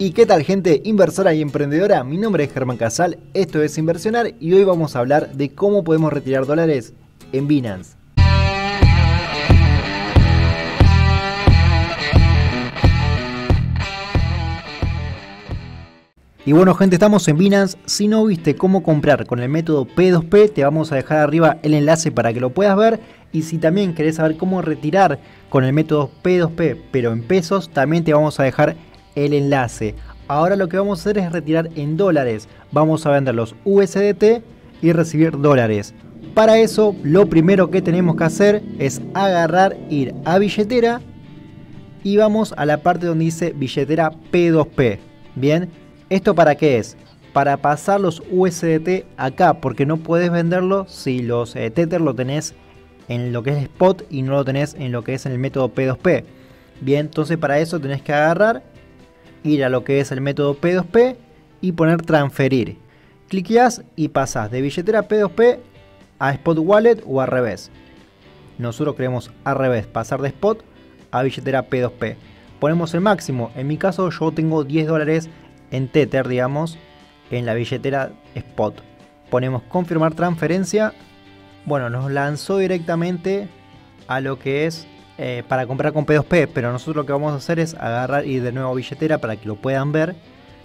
¿Y qué tal, gente inversora y emprendedora? Mi nombre es Germán Casal, esto es Inversionar y hoy vamos a hablar de cómo podemos retirar dólares en Binance. Y bueno, gente, estamos en Binance. Si no viste cómo comprar con el método P2P, te vamos a dejar arriba el enlace para que lo puedas ver. Y si también querés saber cómo retirar con el método P2P, pero en pesos, también te vamos a dejar el enlace. Ahora lo que vamos a hacer es retirar en dólares. Vamos a vender los USDT y recibir dólares. Para eso, lo primero que tenemos que hacer es agarrar, ir a billetera y vamos a la parte donde dice billetera P2P. Bien, ¿esto para qué es? Para pasar los USDT acá, porque no puedes venderlo si los Tether lo tenés en lo que es spot y no lo tenés en lo que es en el método P2P. Bien, entonces para eso tenés que agarrar, ir a lo que es el método P2P y poner transferir. Cliqueás y pasás de billetera P2P a Spot Wallet o al revés. Nosotros queremos al revés, pasar de Spot a billetera P2P. Ponemos el máximo. En mi caso yo tengo 10 dólares en Tether, digamos, en la billetera Spot. Ponemos confirmar transferencia. Bueno, nos lanzó directamente a lo que es para comprar con P2P, pero nosotros lo que vamos a hacer es agarrar y de nuevo billetera para que lo puedan ver,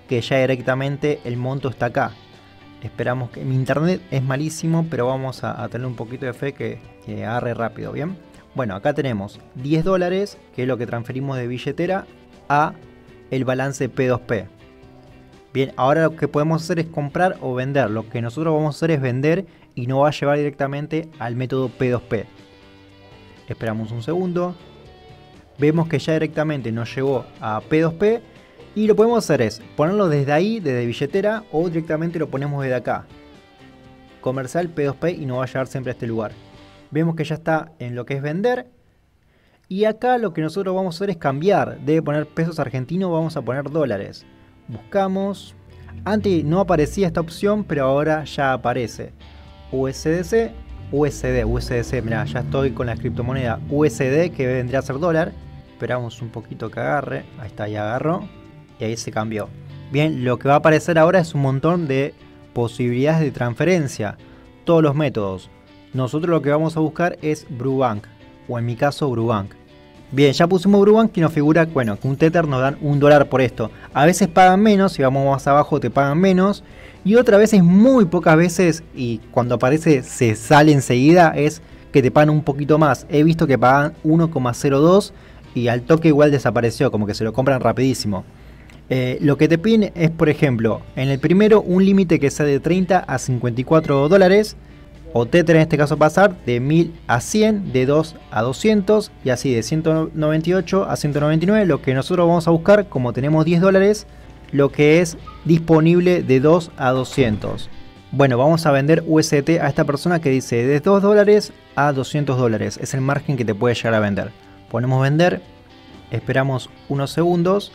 que ya directamente el monto está acá. Esperamos que mi internet es malísimo, pero vamos a tener un poquito de fe que agarre rápido, ¿bien? Bueno, acá tenemos 10 dólares, que es lo que transferimos de billetera a el balance P2P. Bien, ahora lo que podemos hacer es comprar o vender. Lo que nosotros vamos a hacer es vender y nos va a llevar directamente al método P2P. Esperamos un segundo. Vemos que ya directamente nos llegó a P2P. Y lo podemos hacer es ponerlo desde ahí, desde billetera, o directamente lo ponemos desde acá. Comercial P2P y nos va a llevar siempre a este lugar. Vemos que ya está en lo que es vender. Y acá lo que nosotros vamos a hacer es cambiar. Debe poner pesos argentinos, vamos a poner dólares. Buscamos. Antes no aparecía esta opción, pero ahora ya aparece. USDC, USDC, mirá, ya estoy con la criptomoneda USD, que vendría a ser dólar. Esperamos un poquito que agarre. Ahí está, ya agarró. Y ahí se cambió. Bien, lo que va a aparecer ahora es un montón de posibilidades de transferencia. Todos los métodos. Nosotros lo que vamos a buscar es Brubank. O en mi caso, Brubank. Bien, ya pusimos Brubank y nos figura, bueno, que un Tether nos dan un dólar por esto. A veces pagan menos, si vamos más abajo te pagan menos. Y otra vez es muy pocas veces, y cuando aparece se sale enseguida, es que te pagan un poquito más. He visto que pagan 1,02 y al toque igual desapareció, como que se lo compran rapidísimo. Lo que te piden es, por ejemplo, en el primero un límite que sea de 30 a 54 dólares. O Tether en este caso pasar de 1000 a 100, de 2 a 200 y así de 198 a 199. Lo que nosotros vamos a buscar, como tenemos 10 dólares, lo que es disponible de 2 a 200. Bueno, vamos a vender USDT a esta persona que dice de 2 dólares a 200 dólares. Es el margen que te puede llegar a vender. Ponemos vender, esperamos unos segundos,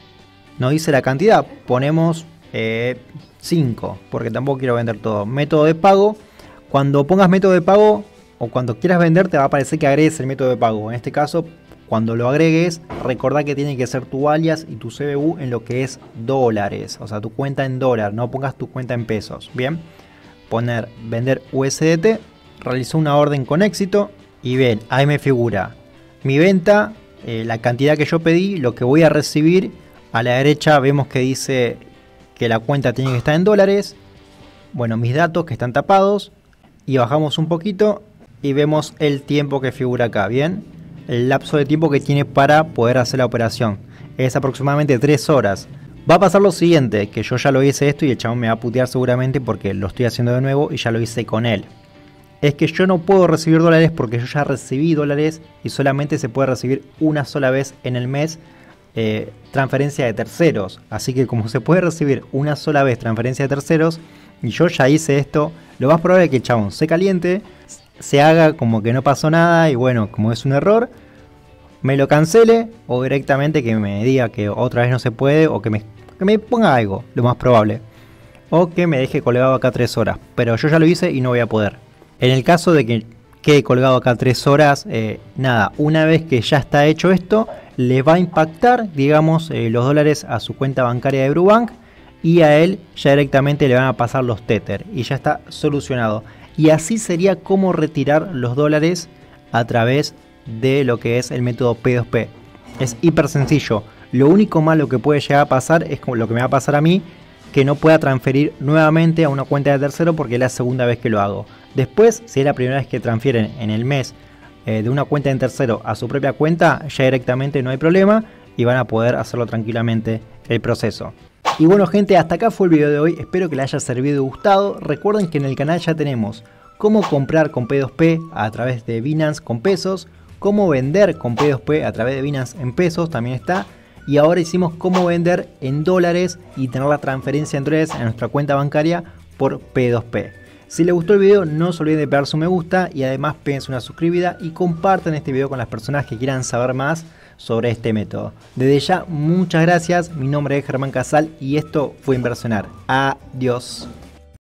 nos dice la cantidad, ponemos 5 porque tampoco quiero vender todo. Método de pago. Cuando pongas método de pago o cuando quieras vender, te va a aparecer que agregues el método de pago. En este caso, cuando lo agregues, recordá que tiene que ser tu alias y tu CBU en lo que es dólares. O sea, tu cuenta en dólar, no pongas tu cuenta en pesos. Bien, poner vender USDT, realizó una orden con éxito y ven, ahí me figura mi venta, la cantidad que yo pedí, lo que voy a recibir. A la derecha vemos que dice que la cuenta tiene que estar en dólares. Bueno, mis datos que están tapados. Y bajamos un poquito y vemos el tiempo que figura acá, ¿bien? El lapso de tiempo que tiene para poder hacer la operación. Es aproximadamente 3 horas. Va a pasar lo siguiente, que yo ya lo hice esto y el chabón me va a putear seguramente porque lo estoy haciendo de nuevo y ya lo hice con él. Es que yo no puedo recibir dólares porque yo ya recibí dólares y solamente se puede recibir una sola vez en el mes transferencia de terceros. Así que como se puede recibir una sola vez transferencia de terceros, y yo ya hice esto, lo más probable es que el chabón se caliente, se haga como que no pasó nada y bueno, como es un error, me lo cancele o directamente que me diga que otra vez no se puede o que me ponga algo, lo más probable. O que me deje colgado acá 3 horas, pero yo ya lo hice y no voy a poder. En el caso de que quede colgado acá 3 horas, nada, una vez que ya está hecho esto, le va a impactar, digamos, los dólares a su cuenta bancaria de Brubank, y a él ya directamente le van a pasar los Tether y ya está solucionado. Y así sería como retirar los dólares a través de lo que es el método P2P. Es hiper sencillo. Lo único malo que puede llegar a pasar es como lo que me va a pasar a mí, que no pueda transferir nuevamente a una cuenta de tercero porque es la segunda vez que lo hago. Después, si es la primera vez que transfieren en el mes de una cuenta de tercero a su propia cuenta, ya directamente no hay problema y van a poder hacerlo tranquilamente el proceso. Y bueno gente, hasta acá fue el video de hoy, espero que les haya servido y gustado. Recuerden que en el canal ya tenemos cómo comprar con P2P a través de Binance con pesos, cómo vender con P2P a través de Binance en pesos también está. Y ahora hicimos cómo vender en dólares y tener la transferencia en dólares a nuestra cuenta bancaria por P2P. Si les gustó el video no se olviden de pegar su me gusta y además péguense una suscribida y compartan este video con las personas que quieran saber más sobre este método. Desde ya muchas gracias, mi nombre es Germán Casal y esto fue Inversionar. Adiós.